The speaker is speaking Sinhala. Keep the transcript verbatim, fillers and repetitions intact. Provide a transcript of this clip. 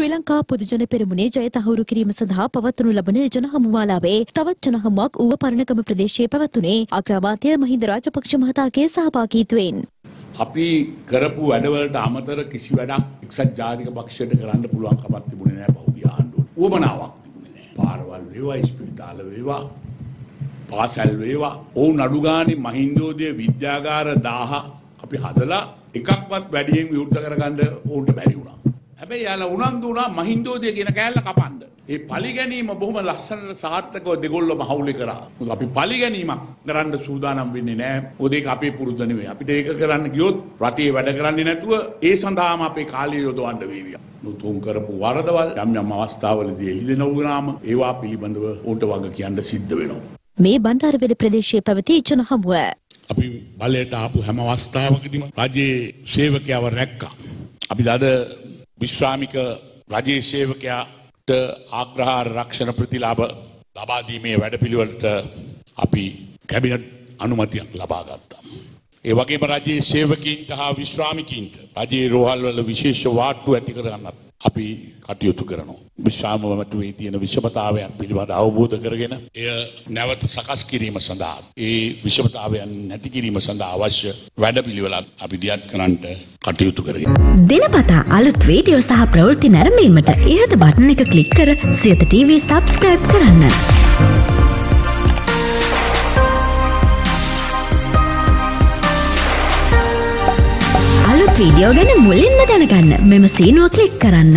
ශ්‍රී ලංකා පොදුජන පෙරමුණේ ජය තහවුරු කිරීම සඳහා පවත්වනු ලබන ජන හමුවාලාවේ තවත් ජන හමුවක් ඌව පරණගම ප්‍රදේශයේ පැවැතුනේ අග්‍රාමාත්‍ය මහින්ද රාජපක්ෂ මහතාගේ සහභාගීත්වයෙන්. අපි කරපු වැඩවලට අමතර කිසි වැඩක් එක්සත් ජාතික පක්ෂයට කරන්න පුළුවන් කමක් තිබුණේ නැහැ පහුගිය ආණ්ඩුවට. ඌමනාවක් තිබුණේ නැහැ. පාරවල් වේවා, ඉස්පිරිතාල වේවා, පාසල් වේවා, ඔවුන් අඩු ගානේ මහින්දෝදය විද්‍යාගාර දාහ අපි හදලා එකක්වත් වැඩියෙන් විවෘත කරගන්න ඕන්ට බැරි වුණා. හැබැයි යාලා උනන්දු වුණා මහින්දෝදය කියන කෑල්ල කපන්න. ඒ පරිගැනීම බොහොම ලස්සනට සාර්ථකව දෙගොල්ලම හවුලේ කරා. මොකද අපි පරිගැනීමක් කරන්න සූදානම් වෙන්නේ නැහැ. මොකද ඒක අපේ පුරුද්ද නෙවෙයි. අපිට ඒක කරන්න ගියොත් රටේ වැඩ කරන්නේ නැතුව ඒ සඳහාම අපේ කාලය යොදවන්න වේවි. මුතුන් කරපු වරදවල් යම් යම් අවස්ථාවලදී එළිදෙන වුණාම ඒවා පිළිබඳව උන්ට වග කියන්න සිද්ධ වෙනවා. මේ බණ්ඩාරවැලි ප්‍රදේශයේ පැවති ජන හමුව අපි බලයට ආපු හැම අවස්ථාවකදීම රජයේ සේවකයව රැක්කා. අපි දාද විශ්‍රාමික රජයේ සේවකයාට ආග්‍රහාර රක්ෂණ ප්‍රතිලාභ ලබා දීමේ වැඩපිළිවෙලට අපි කැබිනට් අනුමැතියක් ලබා ගත්තා. ඒ වගේම රජයේ සේවකීන්ට හා විශ්‍රාමිකීන්ට රජයේ රෝහල්වල විශේෂ වාට්ටු ඇති කරගන්නත් අපි කටයුතු කරනවා. විශ්‍රාමවතුන්ගේ තියෙන විෂමතාවයන් පිළිබඳ අවබෝධ කරගෙන එය නැවත සකස් කිරීම සඳහා ඒ විෂමතාවයන් නැති කිරීම සඳහා අවශ්‍ය වැඩපිළිවෙලක් අපි දියත් කරන්නට කටයුතු කරගෙන දිනපතා අලුත් වීඩියෝ සහ ප්‍රවෘත්ති නැරඹීමට ඉහත බටන් එක ක්ලික් කර සියත ටීවී subscribe කරන්න. අලුත් වීඩියෝ ගැන මුලින්ම දැනගන්න මෙම සීනුව ක්ලික් කරන්න.